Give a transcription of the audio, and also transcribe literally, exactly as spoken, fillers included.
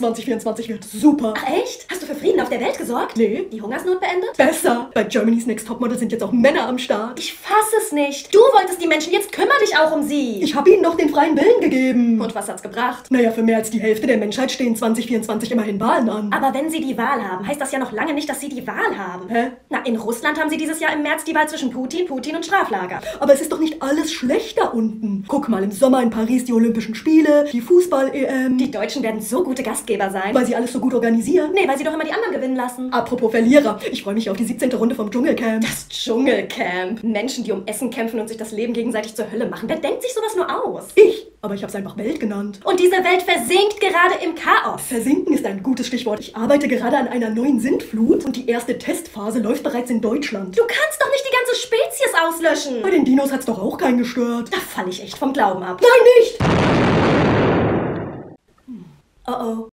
zwanzig vierundzwanzig wird super. Ach echt? Hast du für Frieden auf der Welt gesorgt? Nee. Die Hungersnot beendet? Besser. Bei Germany's Next Topmodel sind jetzt auch Männer am Start. Ich fasse es nicht. Du wolltest die Menschen, jetzt kümmere dich auch um sie. Ich habe ihnen noch den freien Willen gegeben. Und was hat's gebracht? Naja, für mehr als die Hälfte der Menschheit stehen zwanzig vierundzwanzig immerhin Wahlen an. Aber wenn sie die Wahl haben, heißt das ja noch lange nicht, dass sie die Wahl haben. Hä? Na, in Russland haben sie dieses Jahr im März die Wahl zwischen Putin, Putin und Straflager. Aber es ist doch nicht alles schlecht da unten. Guck mal, im Sommer in Paris die Olympischen Spiele, die Fußball-E M. Die Deutschen werden so gute Gastgeber sein. Weil sie alles so gut organisieren? Nee, weil sie doch immer die anderen gewinnen lassen. Apropos Verlierer, ich freue mich auf die siebzehnte Runde vom Dschungelcamp. Das Dschungelcamp. Menschen, die um Essen kämpfen und sich das Leben gegenseitig zur Hölle machen. Wer denkt sich sowas nur aus? Ich. Aber ich habe es einfach Welt genannt. Und diese Welt versinkt gerade im Chaos. Versinken ist ein gutes Stichwort. Ich arbeite gerade an einer neuen Sintflut und die erste Testphase läuft bereits in Deutschland. Du kannst doch nicht die ganze Spezies auslöschen. Bei den Dinos hat's doch auch keinen gestört. Da falle ich echt vom Glauben ab. Nein, nicht! Oh oh.